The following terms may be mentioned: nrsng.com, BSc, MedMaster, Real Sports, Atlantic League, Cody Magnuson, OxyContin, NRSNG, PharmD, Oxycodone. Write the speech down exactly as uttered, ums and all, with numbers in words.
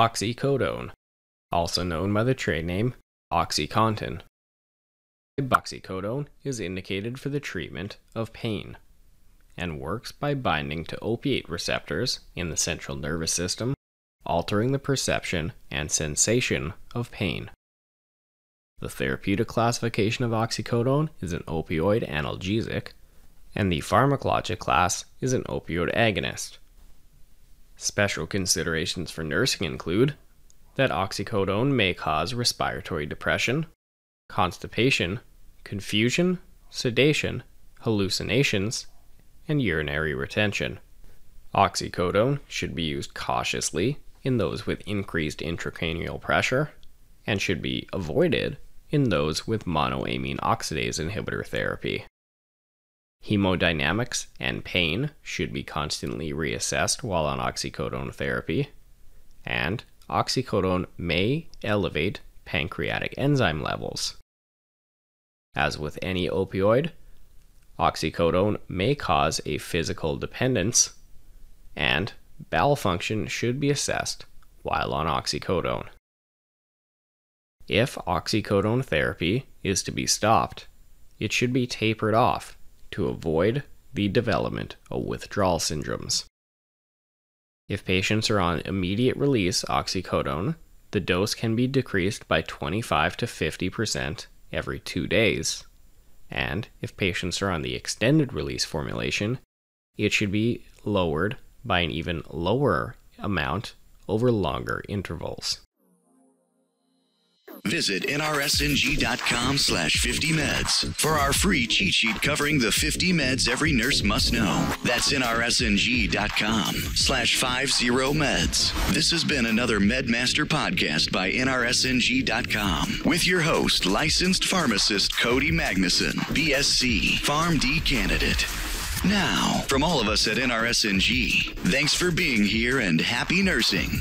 oxycodone, also known by the trade name OxyContin. Oxycodone is indicated for the treatment of pain and works by binding to opiate receptors in the central nervous system, altering the perception and sensation of pain. The therapeutic classification of oxycodone is an opioid analgesic, and the pharmacologic class is an opioid agonist. Special considerations for nursing include that oxycodone may cause respiratory depression, constipation, confusion, sedation, hallucinations, and urinary retention. Oxycodone should be used cautiously in those with increased intracranial pressure and should be avoided in those with monoamine oxidase inhibitor therapy. Hemodynamics and pain should be constantly reassessed while on oxycodone therapy, and oxycodone may elevate pancreatic enzyme levels. As with any opioid, oxycodone may cause a physical dependence, and bowel function should be assessed while on oxycodone. If oxycodone therapy is to be stopped, it should be tapered off to avoid the development of withdrawal syndromes. If patients are on immediate-release oxycodone, the dose can be decreased by twenty-five to fifty percent every two days, and if patients are on the extended-release formulation, it should be lowered by an even lower amount over longer intervals. Visit N R S N G dot com slash fifty meds for our free cheat sheet covering the fifty meds every nurse must know. That's N R S N G dot com slash fifty meds. This has been another MedMaster podcast by N R S N G dot com with your host, licensed pharmacist Cody Magnuson, B S c, PharmD candidate. Now, from all of us at N R S N G, thanks for being here and happy nursing.